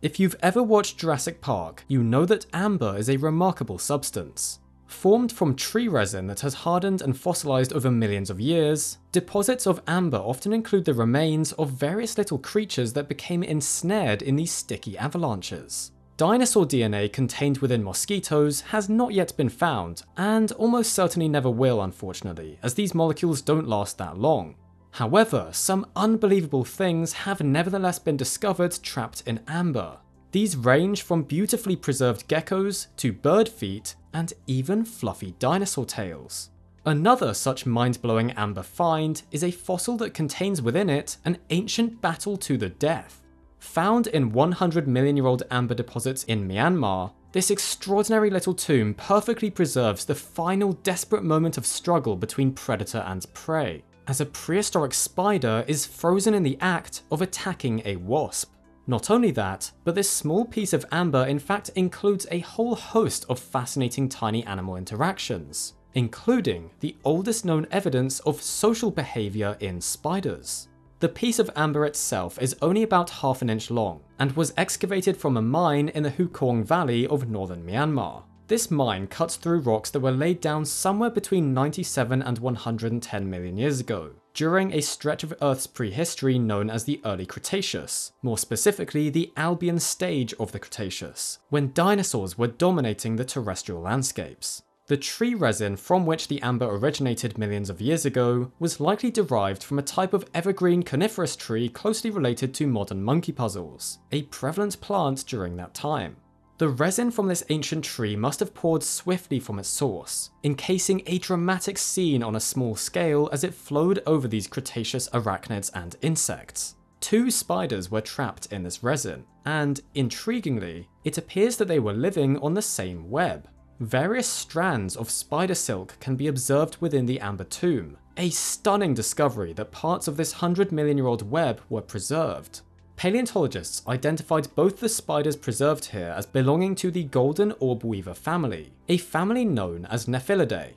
If you've ever watched Jurassic Park, you know that amber is a remarkable substance. Formed from tree resin that has hardened and fossilized over millions of years, deposits of amber often include the remains of various little creatures that became ensnared in these sticky avalanches. Dinosaur DNA contained within mosquitoes has not yet been found, and almost certainly never will, unfortunately, as these molecules don't last that long. However, some unbelievable things have nevertheless been discovered trapped in amber. These range from beautifully preserved geckos to bird feet and even fluffy dinosaur tails. Another such mind-blowing amber find is a fossil that contains within it an ancient battle to the death. Found in 100 million-year-old amber deposits in Myanmar, this extraordinary little tomb perfectly preserves the final desperate moment of struggle between predator and prey, as a prehistoric spider is frozen in the act of attacking a wasp. Not only that, but this small piece of amber in fact includes a whole host of fascinating tiny animal interactions, including the oldest known evidence of social behavior in spiders. The piece of amber itself is only about half an inch long and was excavated from a mine in the Hukawng Valley of northern Myanmar. This mine cuts through rocks that were laid down somewhere between 97 and 110 million years ago, during a stretch of Earth's prehistory known as the Early Cretaceous, more specifically the Albion stage of the Cretaceous, when dinosaurs were dominating the terrestrial landscapes. The tree resin from which the amber originated millions of years ago was likely derived from a type of evergreen coniferous tree closely related to modern monkey puzzles, a prevalent plant during that time. The resin from this ancient tree must have poured swiftly from its source, encasing a dramatic scene on a small scale as it flowed over these Cretaceous arachnids and insects. Two spiders were trapped in this resin, and, intriguingly, it appears that they were living on the same web. Various strands of spider silk can be observed within the amber tomb, a stunning discovery that parts of this 100 million-year-old web were preserved. Paleontologists identified both the spiders preserved here as belonging to the golden orb-weaver family, a family known as Nephilidae.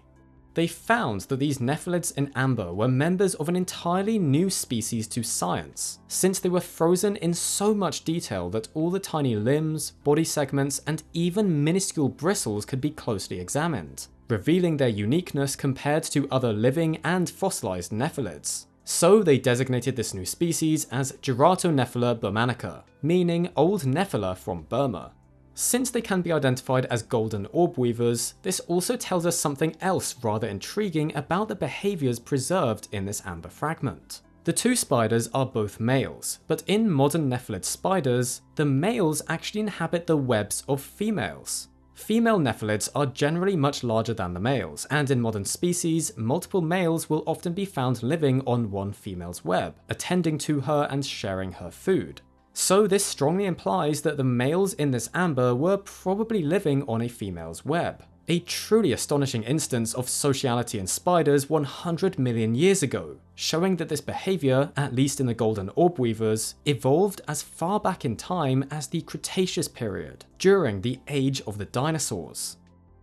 They found that these nephilids in amber were members of an entirely new species to science, since they were frozen in so much detail that all the tiny limbs, body segments, and even minuscule bristles could be closely examined, revealing their uniqueness compared to other living and fossilized nephilids. So they designated this new species as Geratonephila burmanica, meaning old Nephila from Burma. Since they can be identified as golden orb weavers, this also tells us something else rather intriguing about the behaviors preserved in this amber fragment. The two spiders are both males, but in modern Nephilid spiders, the males actually inhabit the webs of females. Female nephilids are generally much larger than the males, and in modern species, multiple males will often be found living on one female's web, attending to her and sharing her food. So this strongly implies that the males in this amber were probably living on a female's web. A truly astonishing instance of sociality in spiders 100 million years ago, showing that this behavior, at least in the golden orb weavers, evolved as far back in time as the Cretaceous period, during the age of the dinosaurs.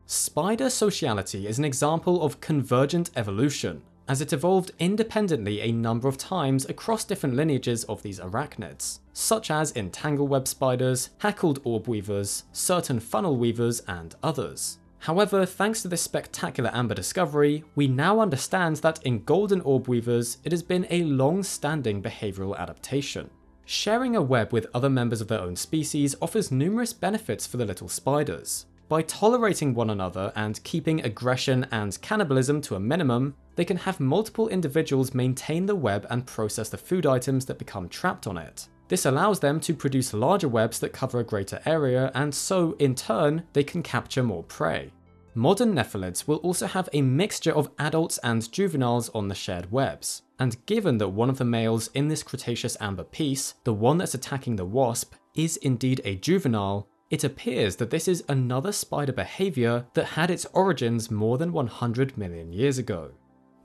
Spider sociality is an example of convergent evolution, as it evolved independently a number of times across different lineages of these arachnids, such as in tangleweb spiders, hackled orb weavers, certain funnel weavers, and others. However, thanks to this spectacular amber discovery, we now understand that in golden orb weavers, it has been a long-standing behavioral adaptation. Sharing a web with other members of their own species offers numerous benefits for the little spiders. By tolerating one another and keeping aggression and cannibalism to a minimum, they can have multiple individuals maintain the web and process the food items that become trapped on it. This allows them to produce larger webs that cover a greater area, and so, in turn, they can capture more prey. Modern nephilids will also have a mixture of adults and juveniles on the shared webs, and given that one of the males in this Cretaceous amber piece, the one that's attacking the wasp, is indeed a juvenile, it appears that this is another spider behavior that had its origins more than 100 million years ago.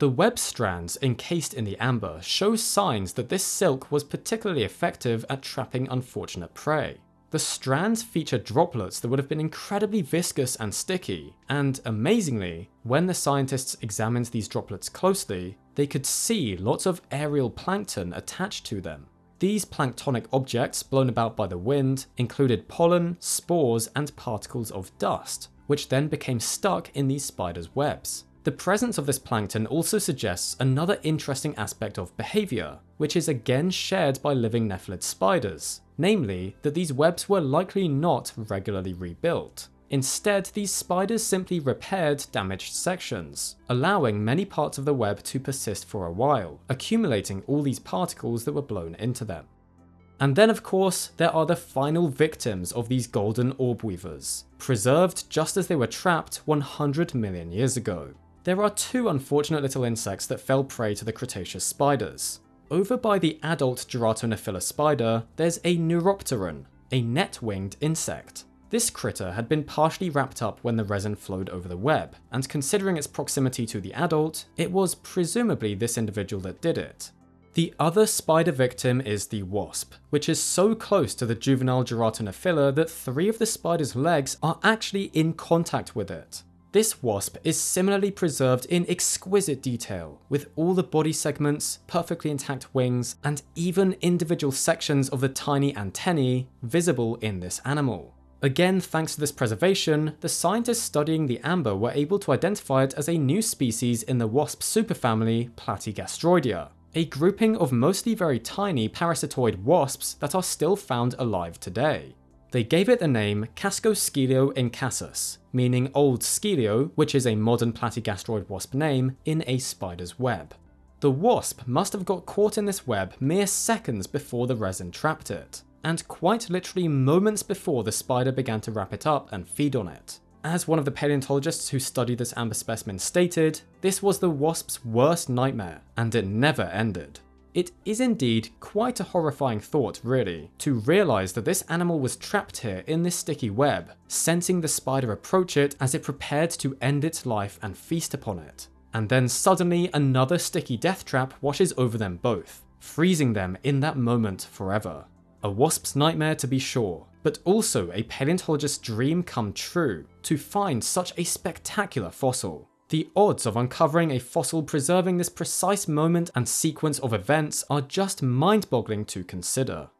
The web strands encased in the amber show signs that this silk was particularly effective at trapping unfortunate prey. The strands feature droplets that would have been incredibly viscous and sticky, and amazingly, when the scientists examined these droplets closely, they could see lots of aerial plankton attached to them. These planktonic objects, blown about by the wind, included pollen, spores, and particles of dust, which then became stuck in these spiders' webs. The presence of this plankton also suggests another interesting aspect of behaviour, which is again shared by living nephelid spiders, namely that these webs were likely not regularly rebuilt. Instead, these spiders simply repaired damaged sections, allowing many parts of the web to persist for a while, accumulating all these particles that were blown into them. And then of course, there are the final victims of these golden orb weavers, preserved just as they were trapped 100 million years ago. There are two unfortunate little insects that fell prey to the Cretaceous spiders. Over by the adult Geratonephila spider, there's a Neuropteran, a net-winged insect. This critter had been partially wrapped up when the resin flowed over the web, and considering its proximity to the adult, it was presumably this individual that did it. The other spider victim is the wasp, which is so close to the juvenile Geratonephila that 3 of the spider's legs are actually in contact with it. This wasp is similarly preserved in exquisite detail, with all the body segments, perfectly intact wings, and even individual sections of the tiny antennae visible in this animal. Again, thanks to this preservation, the scientists studying the amber were able to identify it as a new species in the wasp superfamily Platygastroidea, a grouping of mostly very tiny parasitoid wasps that are still found alive today. They gave it the name Cascoscelio incasus, meaning old scelio, which is a modern platygastroid wasp name, in a spider's web. The wasp must have got caught in this web mere seconds before the resin trapped it, and quite literally moments before the spider began to wrap it up and feed on it. As one of the paleontologists who studied this amber specimen stated, this was the wasp's worst nightmare, and it never ended. It is indeed quite a horrifying thought, really, to realise that this animal was trapped here in this sticky web, sensing the spider approach it as it prepared to end its life and feast upon it. And then suddenly another sticky death trap washes over them both, freezing them in that moment forever. A wasp's nightmare to be sure, but also a paleontologist's dream come true to find such a spectacular fossil. The odds of uncovering a fossil preserving this precise moment and sequence of events are just mind-boggling to consider.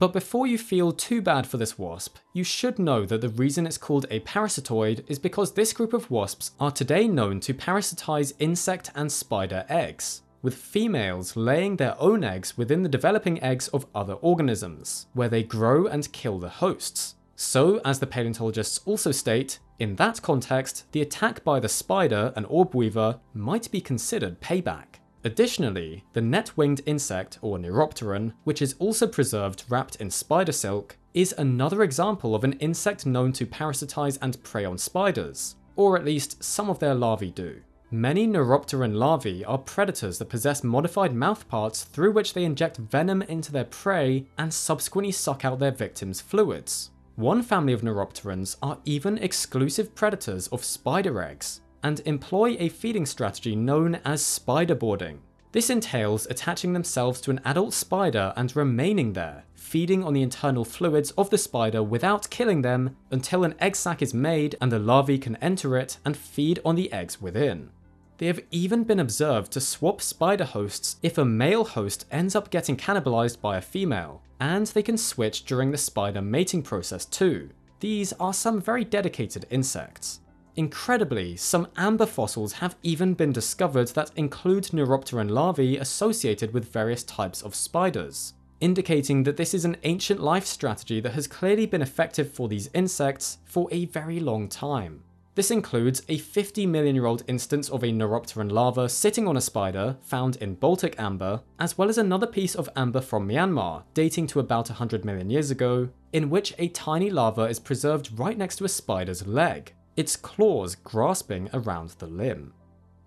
But before you feel too bad for this wasp, you should know that the reason it's called a parasitoid is because this group of wasps are today known to parasitize insect and spider eggs, with females laying their own eggs within the developing eggs of other organisms, where they grow and kill the hosts. So, as the paleontologists also state, in that context, the attack by the spider, an orb weaver, might be considered payback. Additionally, the net-winged insect, or Neuropteran, which is also preserved wrapped in spider silk, is another example of an insect known to parasitize and prey on spiders, or at least some of their larvae do. Many Neuropteran larvae are predators that possess modified mouthparts through which they inject venom into their prey and subsequently suck out their victims' fluids. One family of Neuropterans are even exclusive predators of spider eggs, and employ a feeding strategy known as spiderboarding. This entails attaching themselves to an adult spider and remaining there, feeding on the internal fluids of the spider without killing them until an egg sac is made and the larvae can enter it and feed on the eggs within. They have even been observed to swap spider hosts if a male host ends up getting cannibalized by a female, and they can switch during the spider mating process too. These are some very dedicated insects. Incredibly, some amber fossils have even been discovered that include Neuropteran larvae associated with various types of spiders, indicating that this is an ancient life strategy that has clearly been effective for these insects for a very long time. This includes a 50 million-year-old instance of a Neuropteran larva sitting on a spider found in Baltic amber, as well as another piece of amber from Myanmar dating to about 100 million years ago, in which a tiny larva is preserved right next to a spider's leg, its claws grasping around the limb.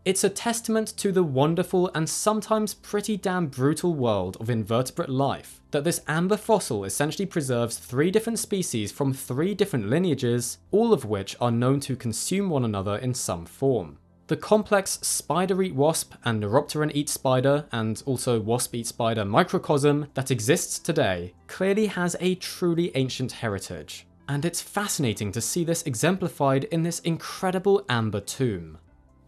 It's a testament to the wonderful and sometimes pretty damn brutal world of invertebrate life that this amber fossil essentially preserves 3 different species from 3 different lineages, all of which are known to consume one another in some form. The complex spider-eat-wasp and Neuropteran-eat-spider and also wasp-eat-spider microcosm that exists today clearly has a truly ancient heritage, and it's fascinating to see this exemplified in this incredible amber tomb.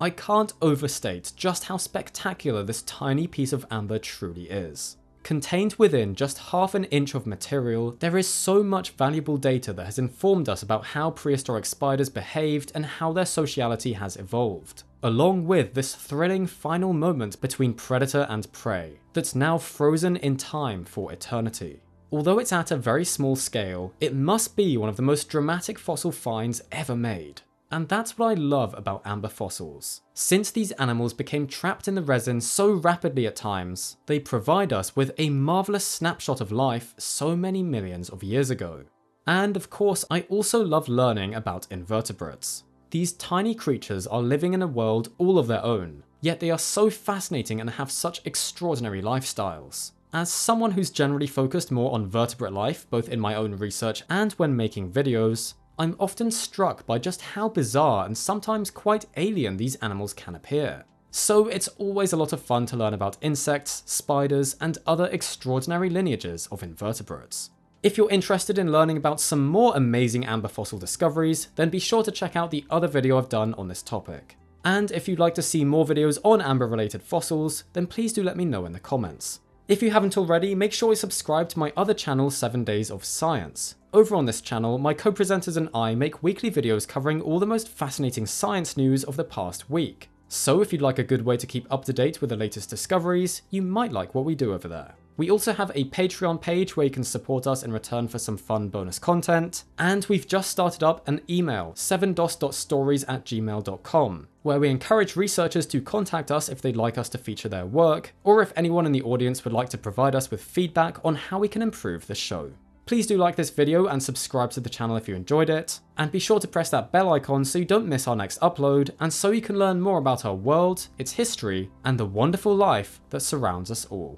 I can't overstate just how spectacular this tiny piece of amber truly is. Contained within just half an inch of material, there is so much valuable data that has informed us about how prehistoric spiders behaved and how their sociality has evolved, along with this thrilling final moment between predator and prey that's now frozen in time for eternity. Although it's at a very small scale, it must be one of the most dramatic fossil finds ever made. And that's what I love about amber fossils. Since these animals became trapped in the resin so rapidly at times, they provide us with a marvellous snapshot of life so many millions of years ago. And of course, I also love learning about invertebrates. These tiny creatures are living in a world all of their own, yet they are so fascinating and have such extraordinary lifestyles. As someone who's generally focused more on vertebrate life, both in my own research and when making videos, I'm often struck by just how bizarre and sometimes quite alien these animals can appear. So it's always a lot of fun to learn about insects, spiders, and other extraordinary lineages of invertebrates. If you're interested in learning about some more amazing amber fossil discoveries, then be sure to check out the other video I've done on this topic. And if you'd like to see more videos on amber-related fossils, then please do let me know in the comments. If you haven't already, make sure you subscribe to my other channel, 7 Days of Science. Over on this channel, my co-presenters and I make weekly videos covering all the most fascinating science news of the past week. So if you'd like a good way to keep up to date with the latest discoveries, you might like what we do over there. We also have a Patreon page where you can support us in return for some fun bonus content. And we've just started up an email, 7dos.stories@gmail.com, where we encourage researchers to contact us if they'd like us to feature their work, or if anyone in the audience would like to provide us with feedback on how we can improve the show. Please do like this video and subscribe to the channel if you enjoyed it, and be sure to press that bell icon so you don't miss our next upload, and so you can learn more about our world, its history, and the wonderful life that surrounds us all.